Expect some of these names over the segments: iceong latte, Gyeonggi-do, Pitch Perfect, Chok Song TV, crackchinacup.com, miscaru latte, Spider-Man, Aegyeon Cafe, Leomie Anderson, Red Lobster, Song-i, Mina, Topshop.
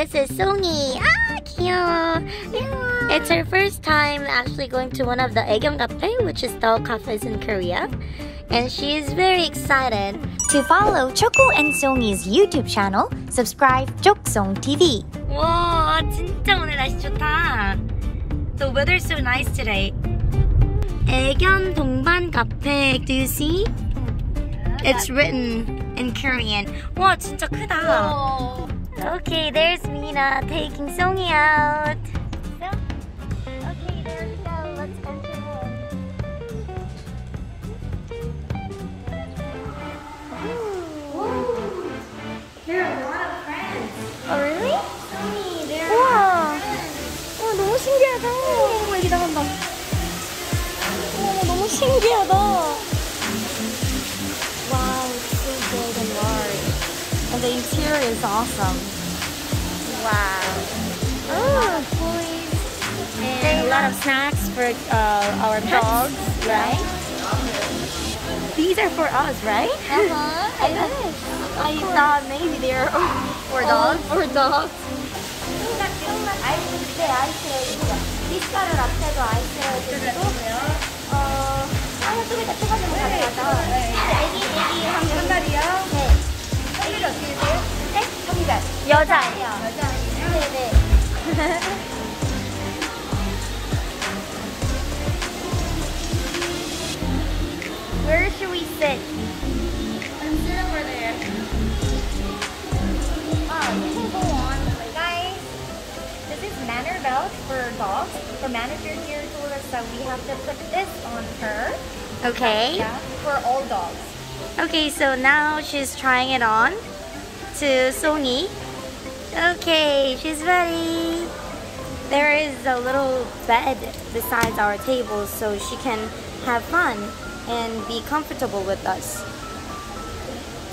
This is Song-i. Ah, cute. Yeah. It's her first time actually going to one of the Aegyeon Cafe, which is the cafes in Korea. And she is very excited. To follow Choco and Song-i's YouTube channel, subscribe Chok Song TV. Wow, 진짜 오늘 날씨 좋다. The weather is so nice today. Aegyeon 동반 카페. Do you see? It's written in Korean. Wow, 진짜 크다. Okay, there's Mina taking Song-i out. Okay, there we go. Let's enter her. There are a lot of friends. Oh, really? Song-i, there are friends. Oh, 너무 신기하다. 어머, 애기 나간다. 어머, 너무 신기하다. Wow, it's so big and large. And the interior is awesome. Wow. Oh, toys. And a lot of snacks for our dogs, right? These are for us, right? Uh-huh. I thought maybe they're for dogs. For dogs. Miscaru latte도 아이스레도 좀 이따 찍어주면 가능하죠? 애기 한 마리요? 네. 애기를 어떻게 돼요? 네? 동반. 여자예요. 네네. Where should we sit? Manner belt for dogs. The manager here told us that we have to put this on her. Okay. Yeah, for all dogs. Okay, so now she's trying it on to Song-i. Okay, she's ready. There is a little bed besides our table so she can have fun and be comfortable with us.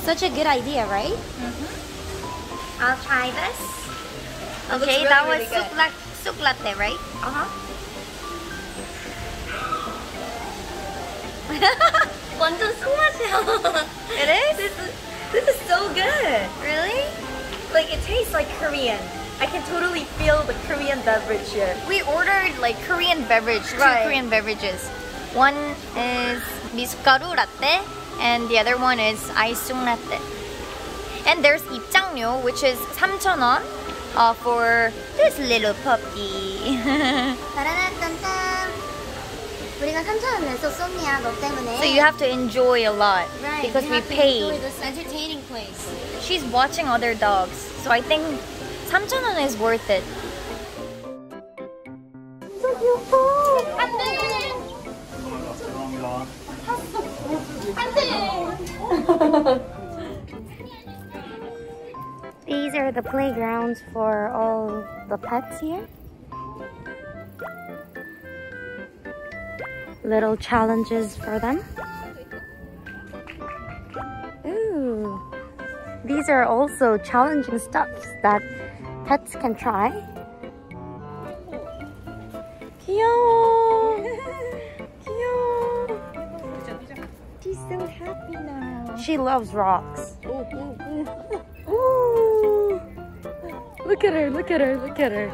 Such a good idea, right? Mm-hmm. I'll try this. Okay, really, that was really iceong latte, right? Uh-huh. 완전 쑥 맛이야. It is? This is so good. Really? Like, it tastes like Korean. I can totally feel the Korean beverage here. We ordered like Korean beverage, right. Two Korean beverages. One is miscaru latte and the other one is iceong latte. And there's 입장료, which is 3,000 won. For this little puppy. So you have to enjoy a lot, right, because we paid. Enjoy this entertaining place. She's watching other dogs, so I think 3,000 won is worth it. So beautiful. These are the playgrounds for all the pets here. Little challenges for them. Ooh, these are also challenging stuffs that pets can try. Kyeo! Kyeo! She's so happy now. She loves rocks. Ooh. Look at her, look at her, look at her.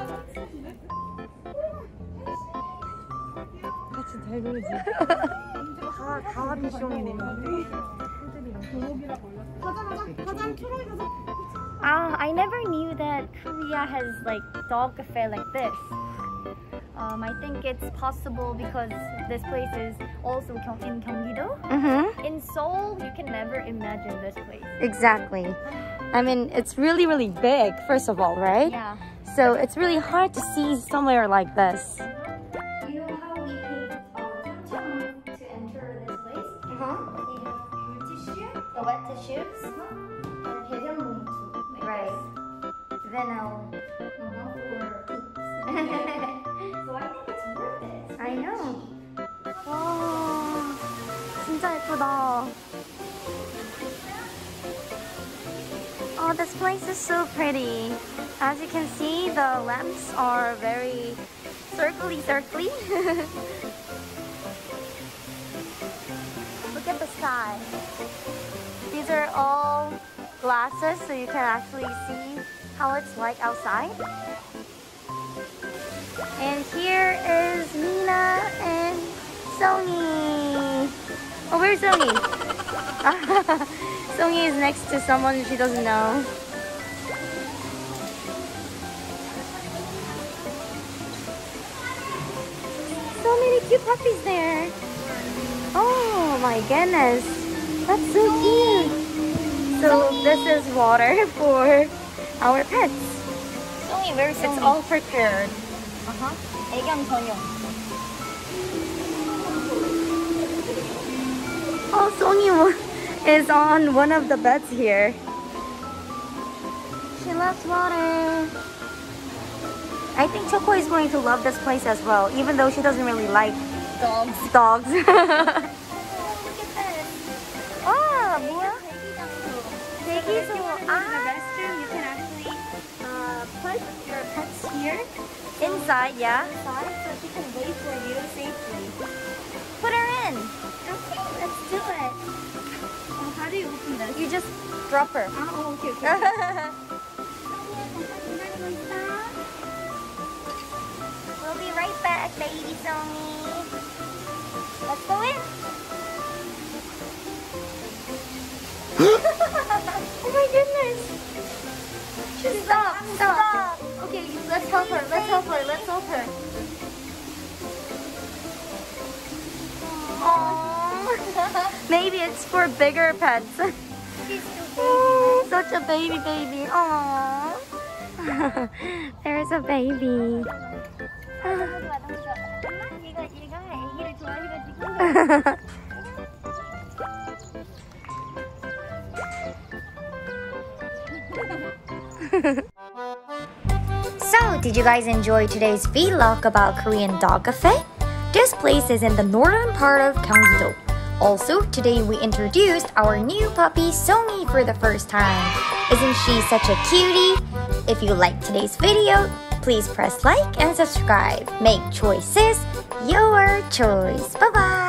I never knew that Korea has like dog cafe like this. I think it's possible because this place is also in Gyeonggi-do. Mm-hmm. In Seoul, you can never imagine this place. Exactly. I mean, it's really, really big, first of all, right? Yeah. So it's really hard to see somewhere like this. You know how we paid 2,000 won to enter this place? Uh-huh. The tissue, the wet tissues, and like right. Vinyl. So I think it's worth it. I know. Wow, 진짜 예쁘다. Oh, this place is so pretty. As you can see, the lamps are very circly. Look at the sky. These are all glasses, so you can actually see how it's like outside. And here is Mina and Song-i. Oh, where's Song-i? Song-i is next to someone she doesn't know. So many cute puppies there. Oh my goodness, that's so cute. So this is water for our pets. Song-i, where is Song-i? It's all prepared. Aegyeon 전용. Oh, Song-i is on one of the beds here. She loves water. I think Choco is going to love this place as well, even though she doesn't really like dogs. Oh, look at this. Oh, 뭐야? If you want to go to the restroom, you can actually put your pets here. Inside, yeah. Inside, so she can wait for you safely. Put her in. Okay, let's do it. Oh, how do you open this? You just drop her. Oh, okay, okay. We'll be right back, baby Song-i. Let's go in. Oh my goodness. She's stop. Okay, let's help her. Aww. Maybe it's for bigger pets. She's so such a baby. Aww. There's a baby. So, did you guys enjoy today's vlog about Korean dog cafe? This place is in the northern part of Gyeonggi-do. Also, today we introduced our new puppy Song-i for the first time. Isn't she such a cutie? If you liked today's video, please press like and subscribe. Make choices your choice. Bye bye!